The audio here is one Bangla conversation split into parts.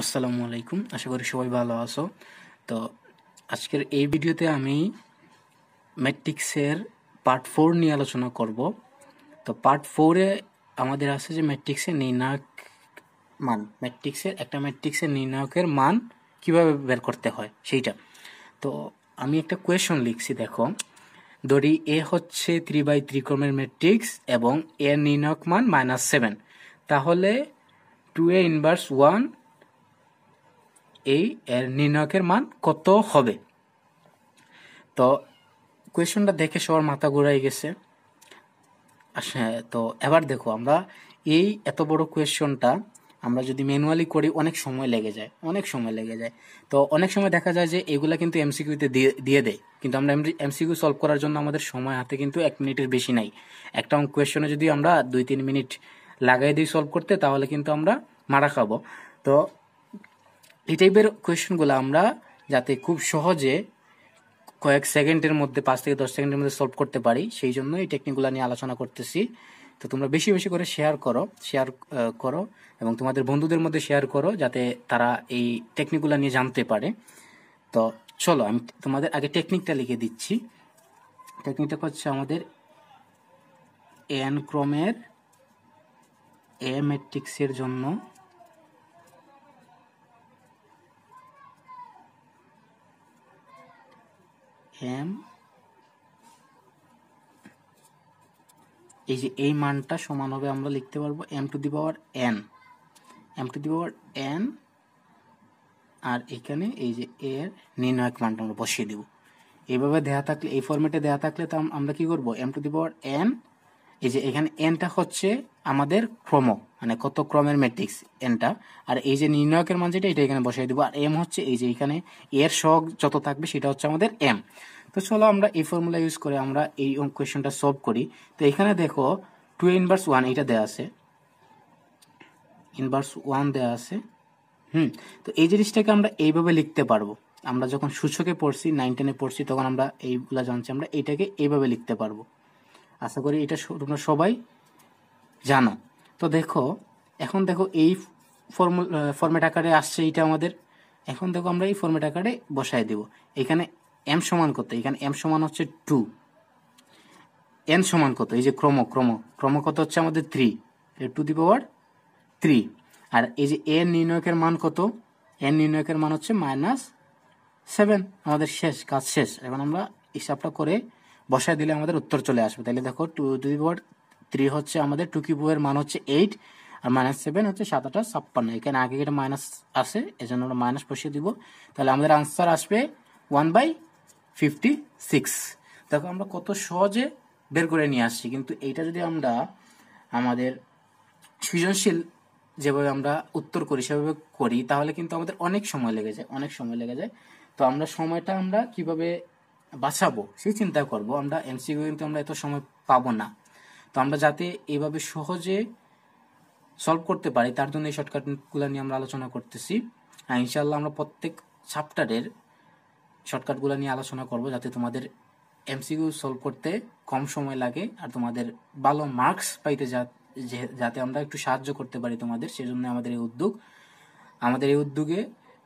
আসসালামু আলাইকুম, আশা করি সবাই ভালো আছো। তো আজকের এই ভিডিওতে আমি ম্যাট্রিক্সের পার্ট 4 নিয়ে আলোচনা করব। তো পার্ট 4 এ আমাদের আছে যে ম্যাট্রিক্সের নির্ণায়ক মান, ম্যাট্রিক্সের নির্ণায়কের মান কিভাবে বের করতে হয় সেইটা। তো আমি একটা কোয়েশ্চন লিখছি, দেখো, ধরি এ হচ্ছে 3/3 ক্রমের ম্যাট্রিক্স এবং এর নির্ণায়ক মান -7, তাহলে 2A−1 এই এর নির্ণায়কের মান কত হবে? তো কোয়েশ্চনটা দেখে সবার মাথা ঘুরাই গেছে। তো এবার দেখো, আমরা এই এত বড় কোয়েশ্চনটা আমরা যদি ম্যানুয়ালি করি অনেক সময় লেগে যায়। তো অনেক সময় দেখা যায় যে এগুলা কিন্তু এমসিকিউতে দিয়ে দেয়, কিন্তু আমরা এমসিকিউ সলভ করার জন্য আমাদের সময় হাতে কিন্তু 1 মিনিটের বেশি নাই। একটা কোয়েশ্চনে যদি আমরা 2-3 মিনিট লাগাই দিই সলভ করতে, তাহলে কিন্তু আমরা মারা খাবো। তো এই টাইপের কোয়েশ্চনগুলো আমরা যাতে খুব সহজে কয়েক সেকেন্ডের মধ্যে, 5 থেকে 10 সেকেন্ডের মধ্যে সলভ করতে পারি, সেই জন্য এই টেকনিকগুলো নিয়ে আলোচনা করতেছি। তো তোমরা বেশি বেশি করে শেয়ার করো এবং তোমাদের বন্ধুদের মধ্যে শেয়ার করো, যাতে তারা এই টেকনিকগুলো নিয়ে জানতে পারে। তো চলো, আমি তোমাদের আগে টেকনিকটা লিখে দিচ্ছি। টেকনিকটা হচ্ছে আমাদের n ক্রমের A ম্যাট্রিক্সের জন্য এই যে এই মানটা সমান হবে, আমরা লিখতে পারবো m to the power n, আর এখানে এই যে এর নির্ণায়ক মানটা আমরা বসিয়ে দেব। এইভাবে দেয়া থাকলে, এই ফরম্যাটে দেয়া থাকলে, তো আমরা কি করব, m to the power n, এই যে এখানে nটা হচ্ছে আমাদের ক্রম, মানে কত ক্রমের ম্যাট্রিক্স nটা, আর এই যে নির্ণায়কের মান যেটা, এটা এখানে বসিয়ে দেব। আর m হচ্ছে এই যে এখানে এর সহগ যত থাকবে সেটা হচ্ছে আমাদের m। তো চলো আমরা এই ফর্মুলা ইউজ করে আমরা এই কোয়েশ্চনটা সলভ করি। তো এখানে দেখো 2A−1 এটা দেয়া আছে, ইনভার্স 1 দেয়া আছে। তো এই জিনিসটাকে আমরা এইভাবে লিখতে পারবো। আমরা যখন সূচকে পড়ছি, 9-10-এ পড়ছি, তখন আমরা এইগুলা জানছি, আমরা এটাকে এইভাবে লিখতে পারবো। আশা করি এটা তোমরা সবাই জানো। তো দেখো, এখন দেখো এই ফর্মেট আকারে আসছে এটা আমাদের। এখন দেখো আমরা এই ফর্মেট আকারে বসায় দেব। এখানে m সমান কত, এখানে m সমান হচ্ছে 2, n সমান কত, এই যে ক্রম কত হচ্ছে আমাদের 3, আর এই যে n নির্ণায়কের মান কত, n নির্ণায়কের মান হচ্ছে -7। আমাদের শেষ, কাজ শেষ। এখন আমরা হিসাবটা করে বসায় দিলে আমাদের উত্তর চলে আসবে। তাহলে দেখো 2 হচ্ছে আমাদের 2³ এর মান হচ্ছে 8, আর -7 হচ্ছে 7, 8, 56। এখানে আগে এটা মাইনাস আসে, এজন্য আমরা মাইনাস বসিয়ে দিব। তাহলে আমাদের আনসার আসবে 1/56। দেখো আমরা কত সহজে বের করে নিয়ে আসছি। কিন্তু এইটা যদি আমরা আমাদের সৃজনশীল যেভাবে আমরা উত্তর করি সেভাবে করি, তাহলে কিন্তু আমাদের অনেক সময় লেগে যায়। তো আমরা সময়টা আমরা কিভাবে বাঁচাবো সেই চিন্তা করব। আমরা এমসিকিউ কিন্তু আমরা এত সময় পাবো না। তো আমরা যাতে এইভাবে সহজে সলভ করতে পারি, তার জন্য এই শর্টকাটগুলো নিয়ে আমরা আলোচনা করতেছি। আর ইনশাআল্লাহ আমরা প্রত্যেক চ্যাপ্টারের শর্টকাটগুলো নিয়ে আলোচনা করব, যাতে তোমাদের এমসিকিউ সলভ করতে কম সময় লাগে আর তোমাদের ভালো মার্কস পাইতে যাতে আমরা একটু সাহায্য করতে পারি তোমাদের, সেজন্য আমাদের এই উদ্যোগে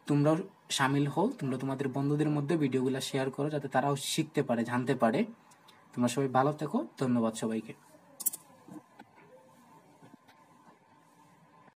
তোমরাও সামিল হও। তোমরা তোমাদের বন্ধুদের মধ্যে ভিডিওগুলো শেয়ার করো, যাতে তারাও শিখতে পারে, জানতে পারে। তোমরা সবাই ভালো থেকো। ধন্যবাদ সবাইকে।